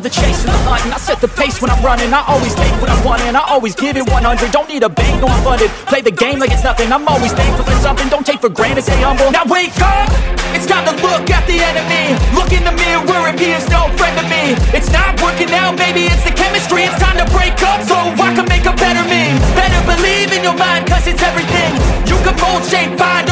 love the chase and the hunt, and I set the pace when I'm running. I always take what I want and I always give it 100. Don't need a bank, no I'm funded. Play the game like it's nothing. I'm always thankful for something. Don't take for granted, stay humble. Now wake up! It's time to look at the enemy. Look in the mirror if he is no friend to me. It's not working out, maybe it's the chemistry. It's time to break up so I can make a better me. Better believe in your mind, cause it's everything. You can mold, shape, find